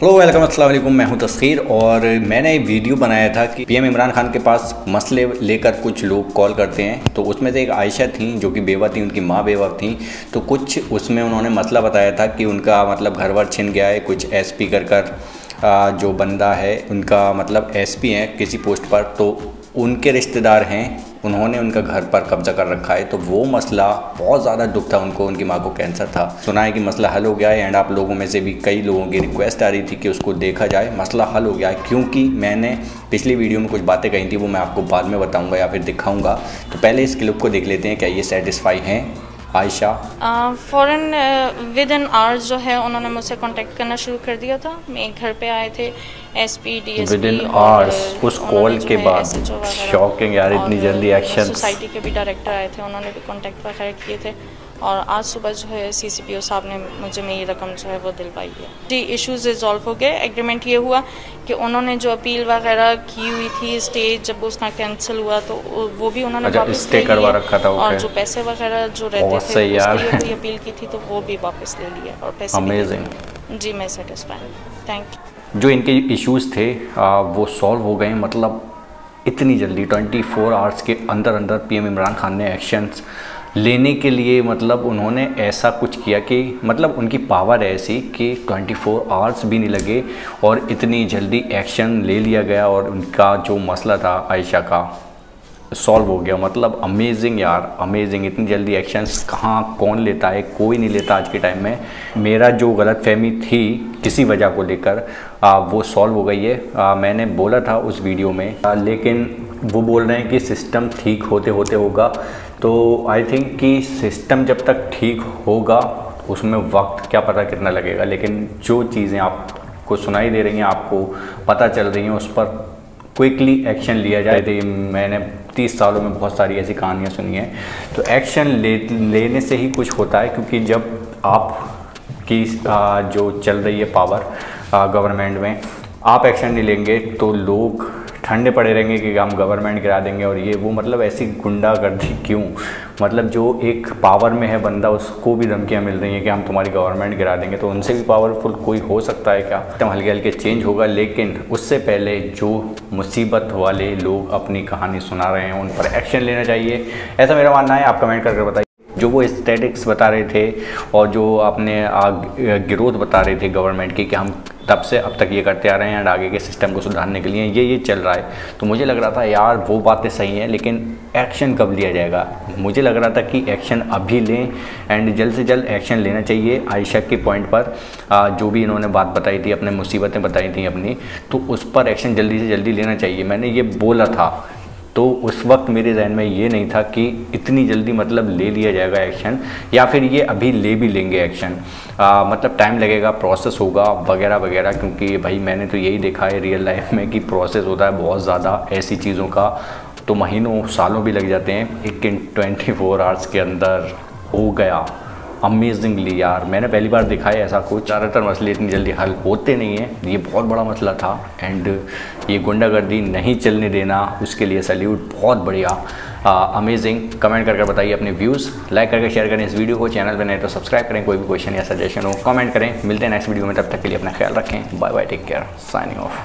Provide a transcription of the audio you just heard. Hello welcome अस्सलाम वालेकुम, मैं हूं तस्खीर और मैंने एक वीडियो बनाया था कि पीएम इमरान खान के पास मसले लेकर कुछ लोग कॉल करते हैं। तो उसमें से एक आयशा थी जो कि बेवा थी, उनकी माँ बेवा थी। तो कुछ उसमें उन्होंने मसला बताया था कि उनका मतलब घर वर छिन गया है। कुछ एसपी कर जो बंदा है उनका मतलब एसपी है किसी पोस्ट पर, तो उनके रिश्तेदार हैं, उन्होंने उनका घर पर कब्जा कर रखा है। तो वो मसला बहुत ज़्यादा दुख था उनको, उनकी माँ को कैंसर था। सुना है कि मसला हल हो गया है एंड आप लोगों में से भी कई लोगों की रिक्वेस्ट आ रही थी कि उसको देखा जाए, मसला हल हो गया है। क्योंकि मैंने पिछली वीडियो में कुछ बातें कही थी, वो मैं आपको बाद में बताऊँगा या फिर दिखाऊँगा। तो पहले इस क्लिप को देख लेते हैं, क्या ये सेटिस्फाई हैं आयशा। फ़ौरन विद इन आवर्स जो है उन्होंने मुझसे कांटेक्ट करना शुरू कर दिया था। मेरे घर पे आए थे SP DSP within hours उस कॉल के बाद। शॉकिंग यार, इतनी जल्दी एक्शन। सोसाइटी के भी डायरेक्टर आए थे, उन्होंने भी कांटेक्ट वगैरह किए थे। और आज सुबह जो है सीसीपीओ साहब ने मुझे मेरी रकम जो है वो दिलवाई है जी। इश्यूज़ रिजॉल्व हो गए। एग्रीमेंट ये हुआ कि उन्होंने जो अपील वगैरह की हुई थी, स्टे जब उसका कैंसिल हुआ तो वो भी उन्होंने वापस स्टे करवा रखा था। और जो पैसे वगैरह जो रहते थे उसकी अपील की थी तो वो भी वापस ले लिया और पैसे अमेजिंग जी। मैं सेटिस्फाई, थैंक यू। जो इनके इशूज़ थे वो सॉल्व हो गए, मतलब इतनी जल्दी 24 आवर्स के अंदर अंदर पीएम इमरान खान ने एक्शंस लेने के लिए मतलब उन्होंने ऐसा कुछ किया कि मतलब उनकी पावर है ऐसी कि 24 आवर्स भी नहीं लगे और इतनी जल्दी एक्शन ले लिया गया और उनका जो मसला था आयशा का सॉल्व हो गया। मतलब अमेजिंग यार, अमेजिंग। इतनी जल्दी एक्शंस कहाँ कौन लेता है, कोई नहीं लेता आज के टाइम में। मेरा जो गलतफहमी थी किसी वजह को लेकर वो सॉल्व हो गई है। मैंने बोला था उस वीडियो में लेकिन वो बोल रहे हैं कि सिस्टम ठीक होते होते होगा। तो आई थिंक कि सिस्टम जब तक ठीक होगा उसमें वक्त क्या पता कितना लगेगा, लेकिन जो चीज़ें आपको सुनाई दे रही हैं, आपको पता चल रही हैं, उस पर क्विकली एक्शन लिया जाए। तो मैंने 30 सालों में बहुत सारी ऐसी कहानियाँ सुनी हैं। तो एक्शन लेने से ही कुछ होता है, क्योंकि जब आप की जो चल रही है पावर गवर्नमेंट में, आप एक्शन नहीं लेंगे तो लोग ठंडे पड़े रहेंगे कि हम गवर्नमेंट गिरा देंगे और ये वो। मतलब ऐसी गुंडागर्दी क्यों, मतलब जो एक पावर में है बंदा उसको भी धमकियाँ मिल रही हैं कि हम तुम्हारी गवर्नमेंट गिरा देंगे। तो उनसे भी पावरफुल कोई हो सकता है क्या? एकदम हल्के हल्के चेंज होगा, लेकिन उससे पहले जो मुसीबत वाले लोग अपनी कहानी सुना रहे हैं उन पर एक्शन लेना चाहिए, ऐसा मेरा मानना है। आप कमेंट करके बताइए। जो वो स्टैटिक्स बता रहे थे और जो अपने ग्रोथ बता रहे थे गवर्नमेंट की कि हम तब से अब तक ये करते आ रहे हैं और आगे के सिस्टम को सुधारने के लिए ये चल रहा है, तो मुझे लग रहा था यार वो बातें सही हैं, लेकिन एक्शन कब लिया जाएगा? मुझे लग रहा था कि एक्शन अभी लें एंड जल्द से जल्द एक्शन लेना चाहिए। आयशा के पॉइंट पर जो भी इन्होंने बात बताई थी, अपने मुसीबतें बताई थी अपनी, तो उस पर एक्शन जल्दी से जल्दी लेना चाहिए। मैंने ये बोला था तो उस वक्त मेरे जहन में ये नहीं था कि इतनी जल्दी मतलब ले लिया जाएगा एक्शन, या फिर ये अभी ले भी लेंगे एक्शन। मतलब टाइम लगेगा, प्रोसेस होगा वगैरह वगैरह, क्योंकि भाई मैंने तो यही देखा है रियल लाइफ में कि प्रोसेस होता है बहुत ज़्यादा ऐसी चीज़ों का, तो महीनों सालों भी लग जाते हैं। लेकिन 24 आवर्स के अंदर हो गया, अमेजिंगली यार। मैंने पहली बार देखा है ऐसा कुछ। ज़्यादातर मसले इतनी जल्दी हल होते नहीं हैं, ये बहुत बड़ा मसला था एंड ये गुंडागर्दी नहीं चलने देना, उसके लिए सैल्यूट। बहुत बढ़िया, अमेजिंग। कमेंट करके बताइए अपने व्यूज़, लाइक करके शेयर करें इस वीडियो को, चैनल पर नहीं तो सब्सक्राइब करें। कोई भी क्वेश्चन या सजेशन हो कमेंट करें। मिलते हैं नेक्स्ट वीडियो में, तब तक के लिए अपना ख्याल रखें। Bye bye, take care, signing of.